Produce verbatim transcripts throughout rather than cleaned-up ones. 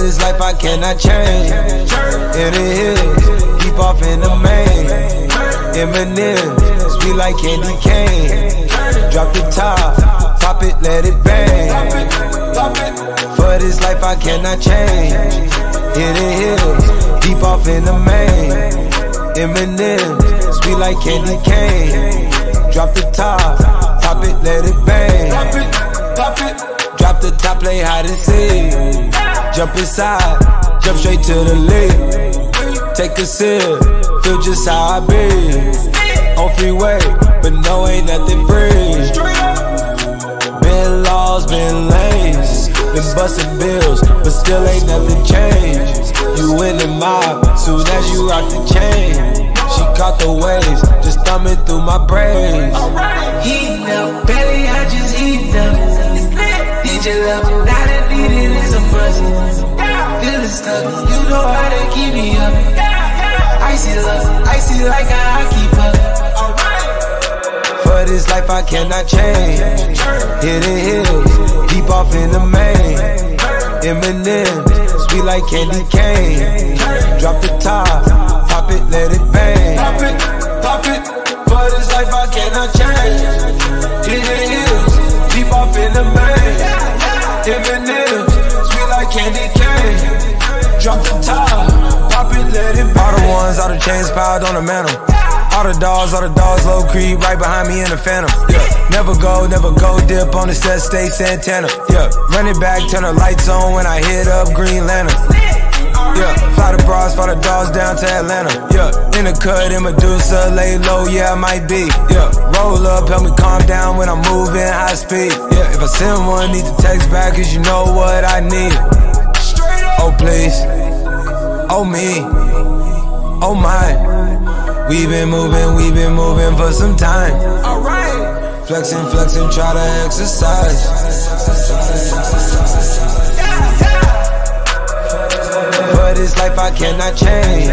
of this life I cannot change. In the hills, keep off in the main. M and M's, we like candy cane. Drop the top, pop it, let it bang. For this life I cannot change. Hidden hills, deep off in the main. M and M's, sweet like candy cane. Drop the top, pop it, let it bang. Drop the top, play hide and seek. Jump inside, jump straight to the league. Take a sip, feel just how I be. On freeway, but no ain't nothing free. Been lost, been lanes. Been bustin' bills, but still ain't nothing changed. You in the mob, soon as you rock the chain. She caught the waves, just thumbing through my brains. Heatin' up, belly, I just heatin' up. Did you love me? Now that needin' is a must. Feelin' stuck, you know how to keep me up. Icy love, icy like how I keep up. For this life I cannot change. Hidden hills, deep off in the main. M and M's, sweet like candy cane. Drop the top, pop it, let it bang. Pop it, pop it, for this life I cannot change. Hidden hills, deep off in the main. M and M's, sweet like candy cane. Drop the top, pop it, let it bang. All the ones, all the chains piled on the mantle. All the dogs, all the dogs, low creep, right behind me in the phantom. Yeah. Never go, never go, dip on the set, stay Santana. Yeah. Run it back, turn the lights on when I hit up Green Lantern. Yeah. Fly the bras, fly the dogs down to Atlanta. Yeah. In the cut, in Medusa, lay low, yeah, I might be. Yeah. Roll up, help me calm down when I'm moving high speed. Yeah. If I send one, need to text back, cause you know what I need. Oh, please. Oh, me. Oh, my. We've been moving, we've been moving for some time. Alright. Flexing, flexing, try to exercise. Yeah, yeah. For this life I cannot change.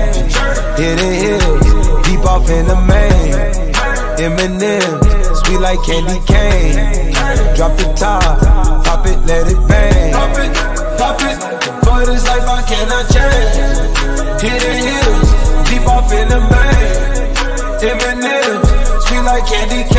Hidden hills, deep off in the main. M and M's, sweet like candy cane. Drop the top, pop it, let it bang. Pop it, pop it. For this life I cannot change. Hidden hills, deep off in the main. M and M's, sweet like candy.